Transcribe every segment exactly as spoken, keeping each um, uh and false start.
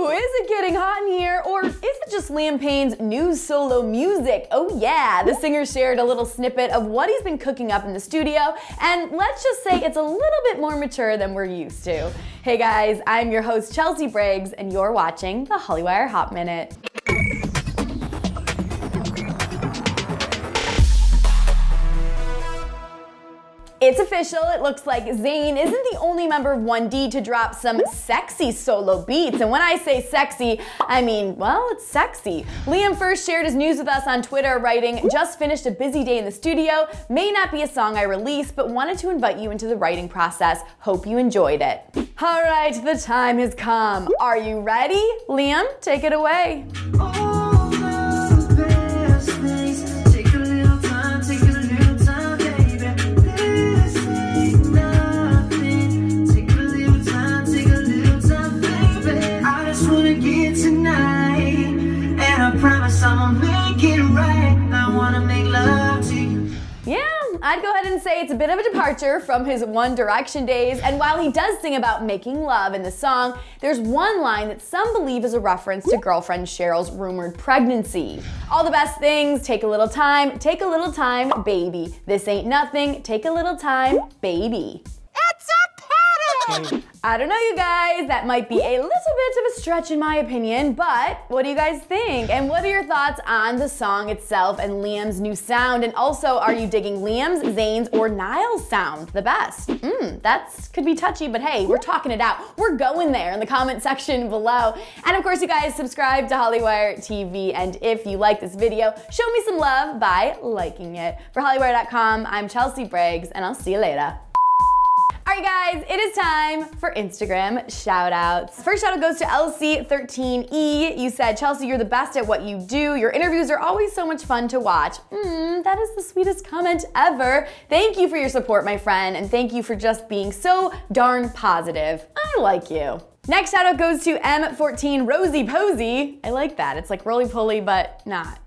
Ooh, is it getting hot in here, or is it just Liam Payne's new solo music? Oh yeah, the singer shared a little snippet of what he's been cooking up in the studio, and let's just say it's a little bit more mature than we're used to. Hey guys, I'm your host Chelsea Briggs, and you're watching the Hollywire Hot Minute. It's official, it looks like Zayn isn't the only member of one D to drop some sexy solo beats. And when I say sexy, I mean, well, it's sexy. Liam first shared his news with us on Twitter, writing, "Just finished a busy day in the studio. May not be a song I release, but wanted to invite you into the writing process. Hope you enjoyed it." All right, the time has come. Are you ready? Liam, take it away. I'd go ahead and say it's a bit of a departure from his One Direction days, and while he does sing about making love in the song, there's one line that some believe is a reference to girlfriend Cheryl's rumored pregnancy. All the best things, take a little time, take a little time, baby. This ain't nothing, take a little time, baby. It's a pattern! I don't know, you guys, that might be a little bit of a stretch in my opinion, but what do you guys think? And what are your thoughts on the song itself and Liam's new sound? And also, are you digging Liam's, Zayn's, or Niall's sound the best? Mmm, that's could be touchy, but hey, we're talking it out. We're going there in the comment section below. And of course, you guys, subscribe to Hollywire T V, and if you like this video, show me some love by liking it. For Hollywire dot com, I'm Chelsea Briggs, and I'll see you later. Alright guys, it is time for Instagram shoutouts. First shoutout goes to L C thirteen E. You said, "Chelsea, you're the best at what you do. Your interviews are always so much fun to watch." Mmm, that is the sweetest comment ever. Thank you for your support, my friend, and thank you for just being so darn positive. I like you. Next shoutout goes to M fourteen Rosie Posie. I like that. It's like roly-poly, but not.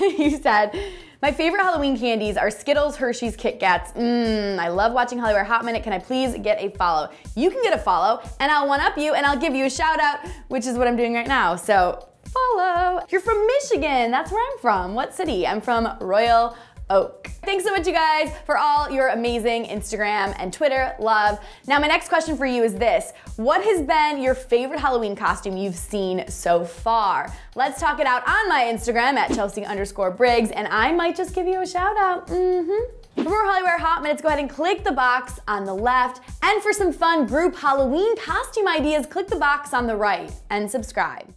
You said, "My favorite Halloween candies are Skittles, Hershey's, Kit Kats. Mmm, I love watching Hollywire Hot Minute. Can I please get a follow?" You can get a follow, and I'll one-up you, and I'll give you a shout-out, which is what I'm doing right now, so follow. You're from Michigan. That's where I'm from. What city? I'm from Royal Oak. Thanks so much, you guys, for all your amazing Instagram and Twitter love. Now, my next question for you is this. What has been your favorite Halloween costume you've seen so far? Let's talk it out on my Instagram at Chelsea underscore Briggs, and I might just give you a shout out. Mm-hmm. For more Hollywire Hot Minutes, go ahead and click the box on the left. And for some fun group Halloween costume ideas, click the box on the right and subscribe.